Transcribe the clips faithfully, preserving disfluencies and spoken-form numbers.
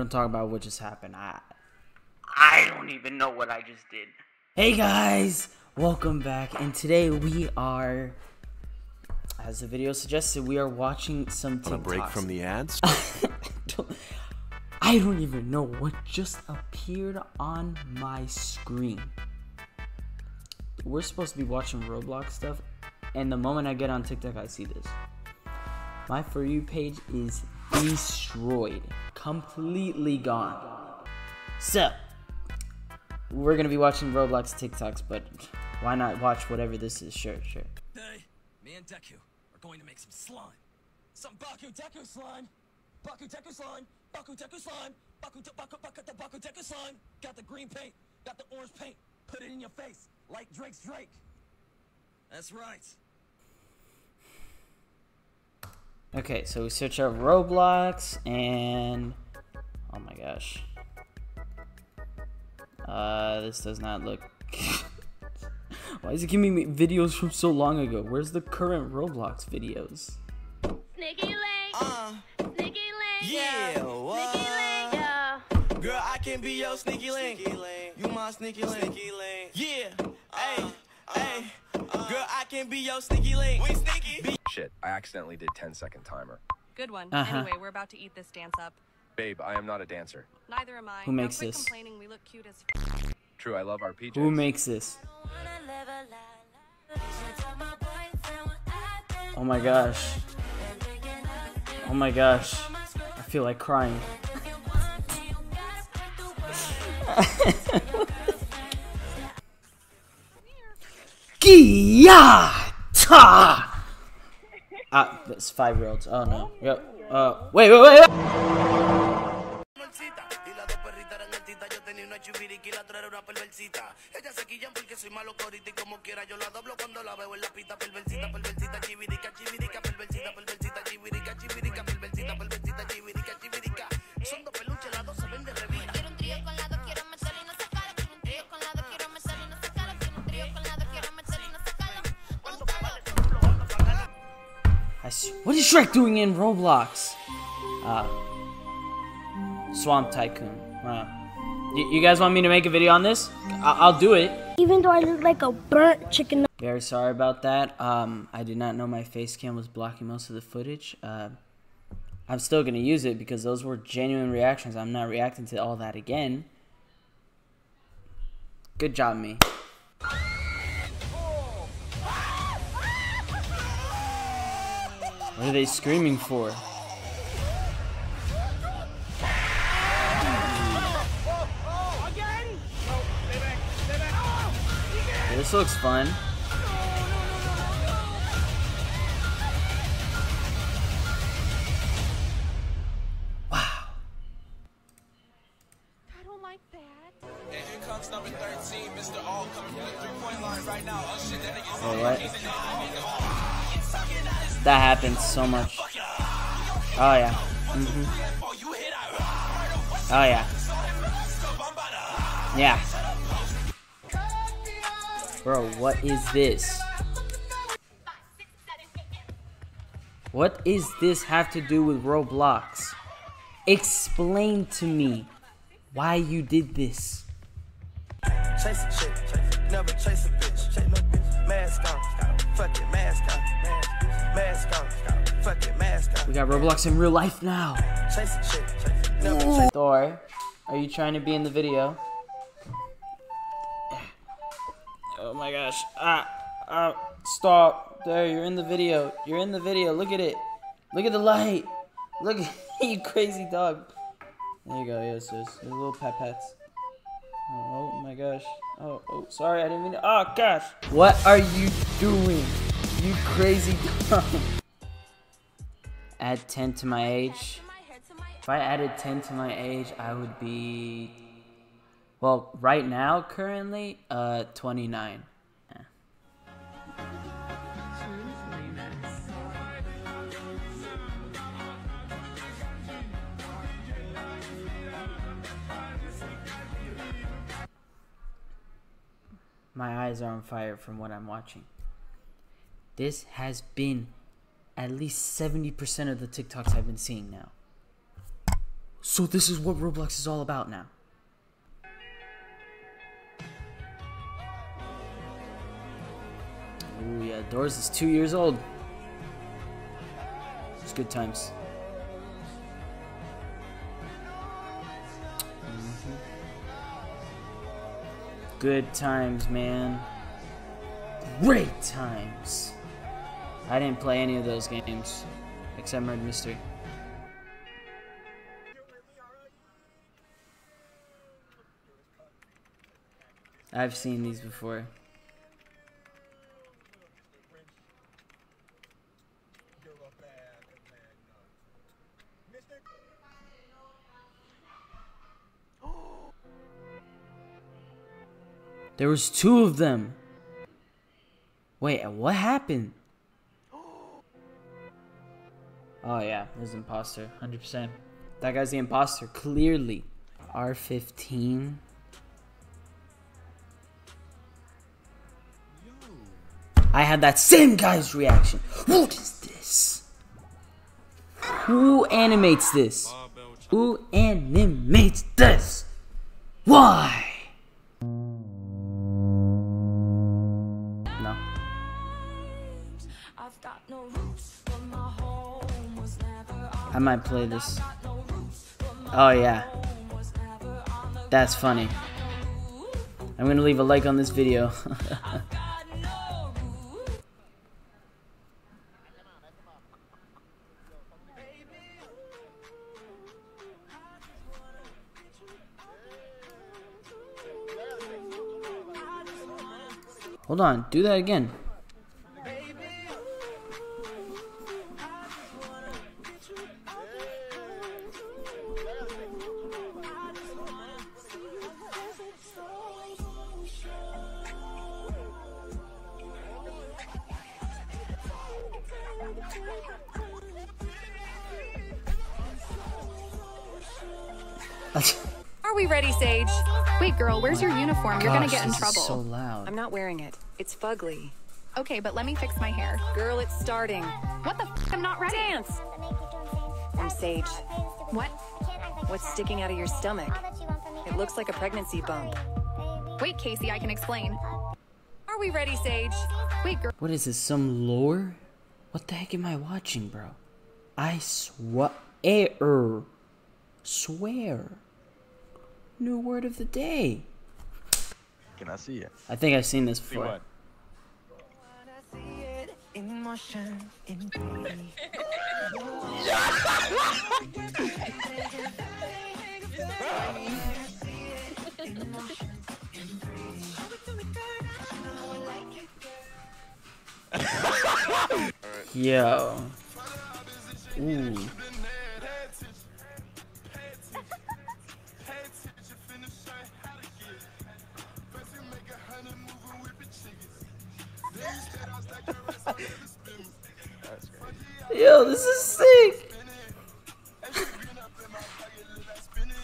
don't talk about what just happened. I I don't even know what I just did. Hey guys, welcome back, and today we are, as the video suggested, we are watching some TikToks. On a break from the ads? don't, I don't even know what just appeared on my screen. We're supposed to be watching Roblox stuff, and the moment I get on TikTok, I see this. My For You page is destroyed, completely gone. So, we're gonna be watching Roblox TikToks, but why not watch whatever this is? Sure, sure. Hey, me and Deku are going to make some slime. Some Baku Deku slime. Baku Deku slime. Baku Deku slime. Baku de Baku Baku de Baku Deku slime. Got the green paint. Got the orange paint. Put it in your face like Drake's Drake. That's right. Okay, so we search out Roblox and oh my gosh. Uh, this does not look. Why is it giving me videos from so long ago? Where's the current Roblox videos? Sneaky link. Uh, sneaky link. Yeah. What? Sneaky link. Yeah. Girl, I can be your sneaky link. Sneaky link. You my sneaky link. Sneaky link. Yeah. Hey. Uh, hey. Uh, uh, Girl, I can be your sneaky link. We sneaky. Be Shit, I accidentally did ten second timer. Good one. Uh-huh. Anyway, we're about to eat this dance up. Babe, I am not a dancer. Neither am I. Who makes this? Complaining, we look cute as f True, I love our P Js. Who makes this? Oh my gosh. Oh my gosh. I feel like crying. Giyata! Ah, that's five year olds. Oh no. Yep. Uh, wait, wait, wait, wait. What is Shrek doing in Roblox? Uh, Swamp Tycoon. Wow. You, you guys want me to make a video on this? I I'll do it. Even though I look like a burnt chicken. Very sorry about that. Um, I did not know my face cam was blocking most of the footage. Uh, I'm still gonna use it because those were genuine reactions. I'm not reacting to all that again. Good job, me. What are they screaming for? This looks fun. Wow. I don't like that. And here comes number thirteen, Mister All coming from the three point line right now. Oh shit, that nigga's in the That happens so much. Oh yeah. Mm-hmm. Oh yeah. Yeah. Bro, what is this? What is this have to do with Roblox? Explain to me why you did this. Chase a chick, never chase a bitch, chase no bitch. Mask on, fuck it, mask on. We got Roblox in real life now. Ooh. Thor, are you trying to be in the video? Oh my gosh. Ah, ah, stop. There, you're in the video. You're in the video. Look at it. Look at the light. Look at you, crazy dog. There you go. Yes, yes. There's little pet pets. Oh, oh my gosh. Oh, oh, sorry. I didn't mean to. Oh gosh. What are you doing? You crazy dog. Add ten to my age. If I added ten to my age, I would be, well, right now, currently, uh, twenty-nine. Yeah. My eyes are on fire from what I'm watching. This has been at least seventy percent of the TikToks I've been seeing now. So this is what Roblox is all about now. Ooh, yeah, Doors is two years old. It's good times. Mm-hmm. Good times, man. Great times. I didn't play any of those games, except Murder Mystery. I've seen these before. There was two of them. Wait, what happened? Oh yeah, there's an imposter, one hundred percent. That guy's the imposter, clearly. R fifteen. I had that same guy's reaction. What is this? Who animates this? Who animates this? Why? No. I might play this. Oh yeah. That's funny. I'm gonna leave a like on this video. Hold on, do that again. Are we ready, Sage? Wait, girl, where's your uniform? Gosh, you're gonna get in trouble. This is so loud. I'm not wearing it. It's fugly. Okay, but let me fix my hair. Girl, it's starting. What the f? I'm not ready. Dance! I'm Sage. What? What's sticking out of your stomach? It looks like a pregnancy bump. Wait, Casey, I can explain. Are we ready, Sage? Wait, girl. What is this, some lore? What the heck am I watching, bro? I swear. Swear. New word of the day. Can I see it? I think I've seen this before. Yo. Ooh. Yo, this is sick!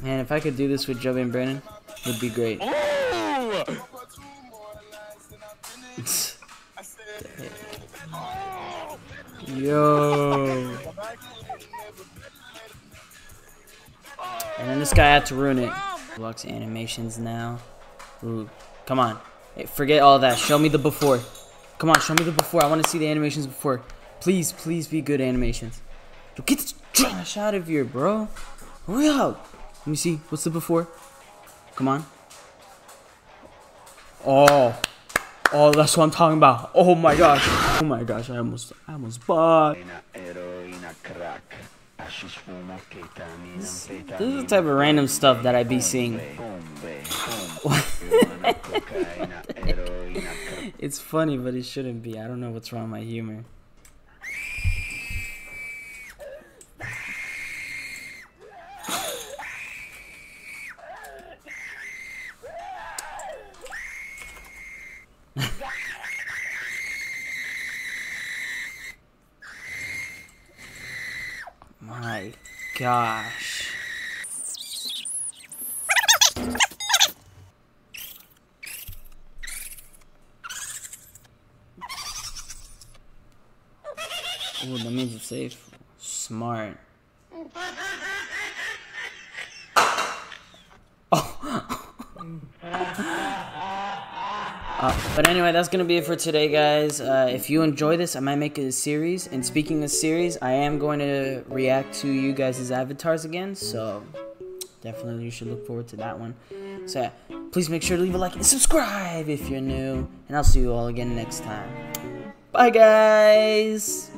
Man, if I could do this with Jovi and Brandon, it would be great. Yo. And then this guy had to ruin it. Lux animations now. Ooh, come on. Hey, forget all that. Show me the before. Come on, show me the before. I want to see the animations before. Please, please be good animations. Yo, get this trash out of here, bro. Hurry up. Let me see. What's the before? Come on. Oh. Oh, that's what I'm talking about. Oh my gosh. Oh my gosh. I almost, I almost bought. This, this is the type of random stuff that I be seeing. It's funny, but it shouldn't be. I don't know what's wrong with my humor. My gosh. Oh, that means it's safe. Smart. Uh, but anyway, that's going to be it for today, guys. Uh, if you enjoy this, I might make it a series. And speaking of series, I am going to react to you guys' avatars again. So definitely you should look forward to that one. So yeah, please make sure to leave a like and subscribe if you're new. And I'll see you all again next time. Bye, guys.